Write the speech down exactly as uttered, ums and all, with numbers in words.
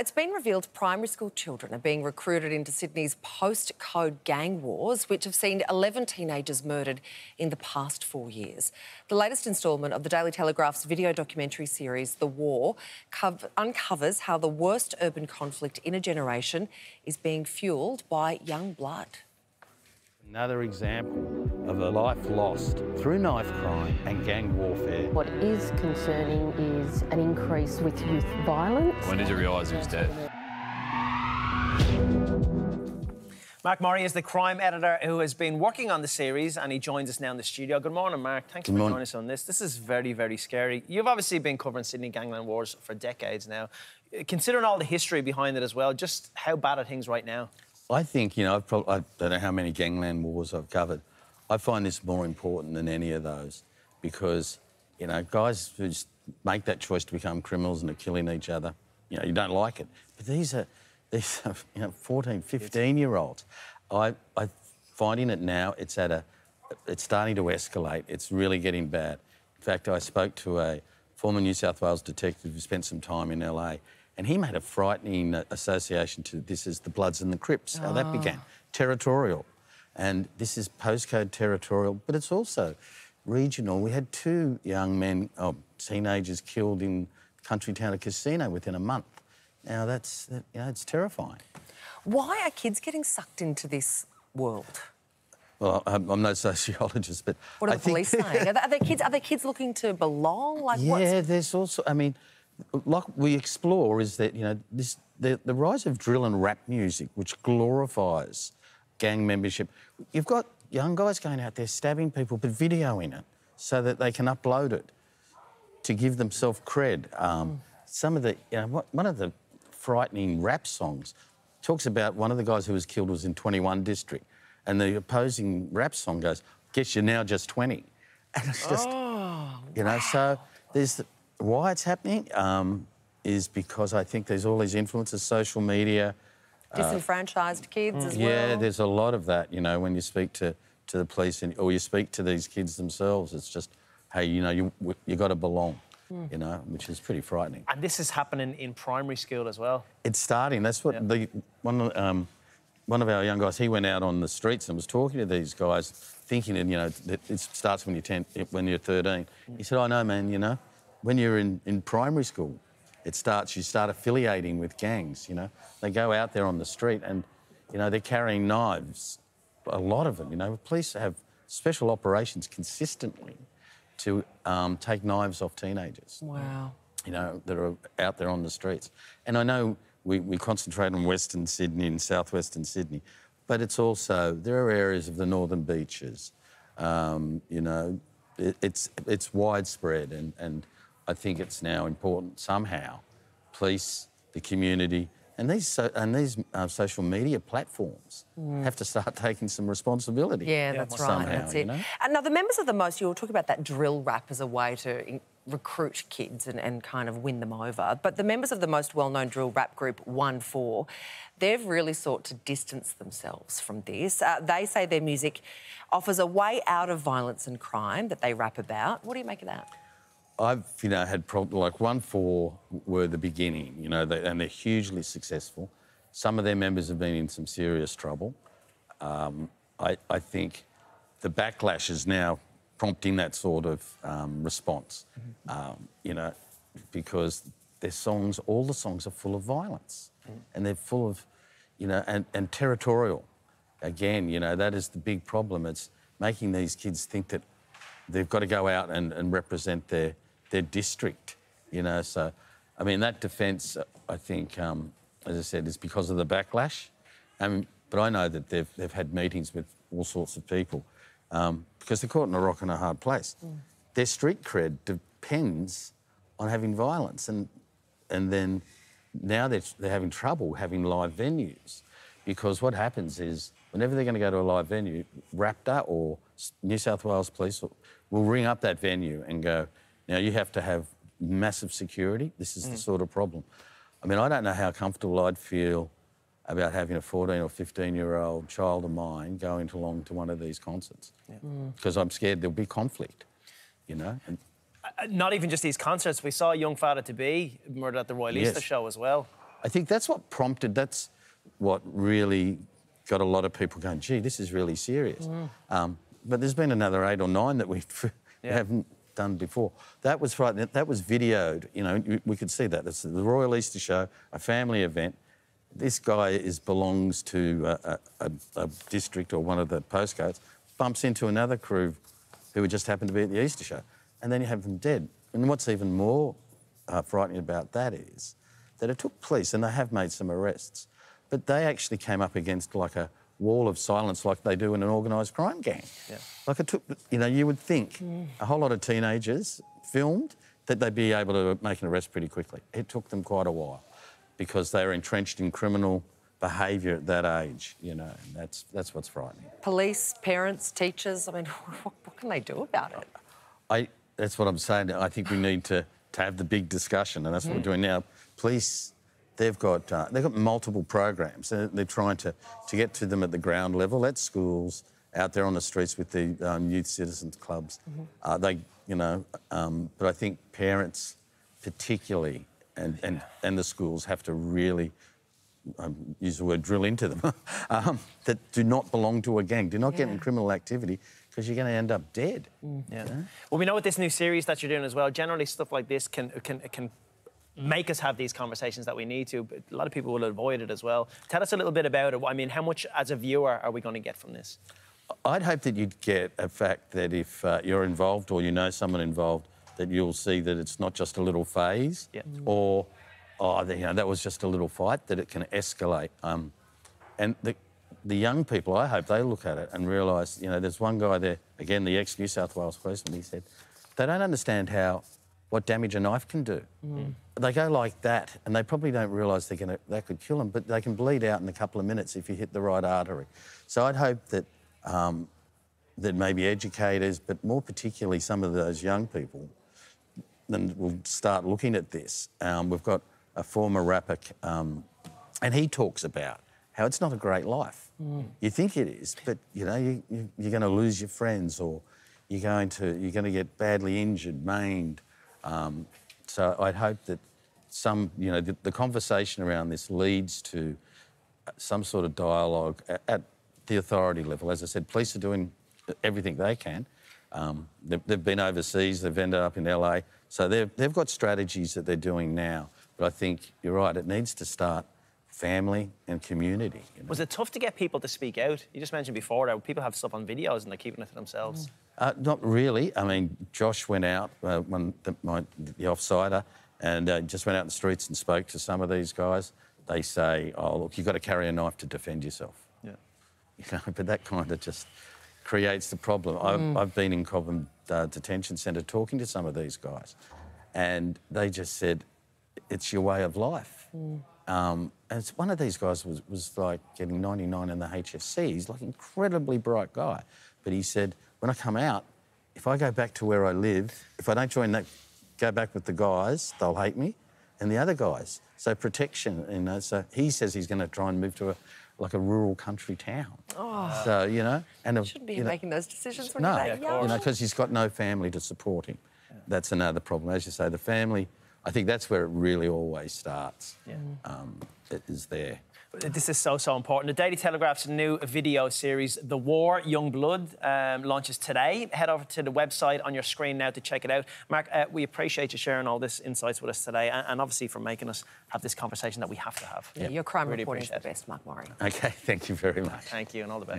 it's been revealed primary school children are being recruited into Sydney's post-code gang wars, which have seen eleven teenagers murdered in the past four years. The latest instalment of the Daily Telegraph's video documentary series, The War, uncovers how the worst urban conflict in a generation is being fuelled by young blood. Another example of a life lost through knife crime and gang warfare. What is concerning is an increase with youth violence. When did you realise he was dead? Mark Morri is the crime editor who has been working on the series, and he joins us now in the studio. Good morning, Mark. Thanks Good for morning. joining us on this. This is very, very scary. You've obviously been covering Sydney gangland wars for decades now. Considering all the history behind it as well, just how bad are things right now? I think, you know, I've probably, I don't know how many gangland wars I've covered. I find this more important than any of those because, you know, guys who just make that choice to become criminals and are killing each other, you know, you don't like it. But these are, these are you know, fourteen, fifteen-year-olds. I, I finding it now, it's at a... It's starting to escalate. It's really getting bad. In fact, I spoke to a former New South Wales detective who spent some time in L A, and he made a frightening association to this is the Bloods and the Crips, how oh. that began, territorial. And this is postcode territorial, but it's also regional. We had two young men, oh, teenagers killed in country town of Casino within a month. Now, that's, you know, it's terrifying. Why are kids getting sucked into this world? Well, I'm, I'm no sociologist, but What are I the think... police saying? Are, they, are, there kids, are there kids looking to belong? Like Yeah, what's... there's also, I mean... Like we explore is that, you know, this the, the rise of drill and rap music, which glorifies gang membership. You've got young guys going out there stabbing people, but videoing it so that they can upload it to give themselves cred. Um, mm. Some of the, you know, one of the frightening rap songs talks about one of the guys who was killed was in twenty-one district, and the opposing rap song goes, "Guess you're now just twenty." And it's just, oh, you know, wow. so there's... The, Why it's happening um, is because I think there's all these influences, social media. Disenfranchised uh, kids as yeah, well. Yeah, there's a lot of that, you know, when you speak to, to the police and, or you speak to these kids themselves. It's just, hey, you know, you you got to belong, mm. you know, which is pretty frightening. And this is happening in primary school as well. It's starting. That's what yeah. the one, um, one of our young guys, he went out on the streets and was talking to these guys, thinking, you know, that it starts when you're, ten, when you're thirteen. He said, I know, man, you know. When you're in, in primary school, it starts, you start affiliating with gangs, you know. They go out there on the street and, you know, they're carrying knives, a lot of them, you know. Police have special operations consistently to um, take knives off teenagers. Wow. You know, that are out there on the streets. And I know we, we concentrate on Western Sydney and southwestern Sydney, but it's also, there are areas of the northern beaches, um, you know, it, it's, it's widespread and... and I think it's now important somehow, police, the community, and these so, and these uh, social media platforms mm. have to start taking some responsibility. Yeah, that's somehow, right. That's it. You know? And now the members of the most, you were talking about that drill rap as a way to in recruit kids and, and kind of win them over. But the members of the most well-known drill rap group, One Four, they've really sought to distance themselves from this. Uh, they say their music offers a way out of violence and crime that they rap about. What do you make of that? I've, you know, had problems, like One Four were the beginning, you know, they, and they're hugely successful. Some of their members have been in some serious trouble. Um, I, I think the backlash is now prompting that sort of um, response, mm-hmm. um, you know, because their songs, all the songs are full of violence mm. and they're full of, you know, and, and territorial. Again, you know, that is the big problem. It's making these kids think that they've got to go out and, and represent their... their district, you know, so... I mean, that defence, I think, um, as I said, is because of the backlash. Um, but I know that they've, they've had meetings with all sorts of people um, because they're caught in a rock and a hard place. Mm. Their street cred depends on having violence and, and then now they're, they're having trouble having live venues because what happens is whenever they're going to go to a live venue, RAPTA or New South Wales Police will ring up that venue and go... Now, you have to have massive security. This is mm. the sort of problem. I mean, I don't know how comfortable I'd feel about having a fourteen or fifteen-year-old child of mine going along to one of these concerts because yeah. mm. I'm scared there'll be conflict, you know? And... Uh, not even just these concerts. We saw a young father-to-be murdered at the Royal yes. Easter Show as well. I think that's what prompted, that's what really got a lot of people going, gee, this is really serious. Mm. Um, but there's been another eight or nine that we yeah. haven't done before. That was frightening. That was videoed, you know, we could see that. That's the Royal Easter Show, a family event. This guy is belongs to a, a, a district or one of the postcodes, bumps into another crew who just happened to be at the Easter Show, and then you have them dead. And what's even more uh, frightening about that is that it took police, and they have made some arrests, but they actually came up against like a wall of silence like they do in an organised crime gang. Yeah. Like it took, you know, you would think mm. a whole lot of teenagers filmed that they'd be able to make an arrest pretty quickly. It took them quite a while because they were entrenched in criminal behaviour at that age, you know, and that's, that's what's frightening. Police, parents, teachers, I mean, what, what can they do about it? I, that's what I'm saying. I think we need to, to have the big discussion, and that's what mm. we're doing now. Police... They've got, uh, they've got multiple programs. They're, they're trying to, to get to them at the ground level, at schools, out there on the streets with the um, youth citizens clubs. Mm-hmm. uh, they, you know, um, but I think parents particularly and, yeah. and, and the schools have to really, um, use the word drill into them, um, that do not belong to a gang, do not yeah. get in criminal activity, because you're going to end up dead. Mm. Yeah. You know? Well, we know with this new series that you're doing as well, generally stuff like this can can can... make us have these conversations that we need to, but a lot of people will avoid it as well. Tell us a little bit about it. I mean, how much, as a viewer, are we going to get from this? I'd hope that you'd get a fact that if uh, you're involved or you know someone involved, that you'll see that it's not just a little phase yeah. or, oh, you know, that was just a little fight, that it can escalate. Um, and the, the young people, I hope they look at it and realise, you know, there's one guy there, again, the ex-New South Wales policeman, he said, they don't understand how... what damage a knife can do. Mm. They go like that, and they probably don't realise they're gonna, that could kill them, but they can bleed out in a couple of minutes if you hit the right artery. So I'd hope that, um, that maybe educators, but more particularly some of those young people, then will start looking at this. Um, we've got a former rapper, um, and he talks about how it's not a great life. Mm. You think it is, but, you know, you, you, you're going to lose your friends, or you're going to, you're going to get badly injured, maimed. Um, so I'd hope that some, you know, the, the conversation around this leads to some sort of dialogue at, at the authority level. As I said, police are doing everything they can. Um, they've, they've been overseas, they've ended up in L A, so they've, they've got strategies that they're doing now. But I think you're right, it needs to start family and community. You know? Was it tough to get people to speak out? You just mentioned before that people have stuff on videos and they're keeping it to themselves. Mm. Uh, not really. I mean, Josh went out, uh, when the, my, the offsider, and uh, just went out in the streets and spoke to some of these guys. They say, oh, look, you've got to carry a knife to defend yourself. Yeah. You know, but that kind of just creates the problem. Mm. I've, I've been in Cobham uh, Detention Centre talking to some of these guys, and they just said, it's your way of life. Mm. Um, and it's, one of these guys was, was like getting ninety-nine in the H S C. He's like an incredibly bright guy. But he said, when I come out, if I go back to where I live, if I don't join that, go back with the guys, they'll hate me, and the other guys. So protection, you know. So he says he's going to try and move to a, like a rural country town. Oh. So, you know. And you shouldn't be you making know, those decisions when no, you're that young. You know, because he's got no family to support him. Yeah. That's another problem. As you say, the family, I think that's where it really always starts. Yeah. Um, it is there. This is so, so important. The Daily Telegraph's new video series, The War, Young Blood, um, launches today. Head over to the website on your screen now to check it out. Mark, uh, we appreciate you sharing all this insights with us today and, and obviously for making us have this conversation that we have to have. Yeah, yeah. Your crime really reporting is the best, Mark Morri. OK, thank you very much. Thank you, and all the best.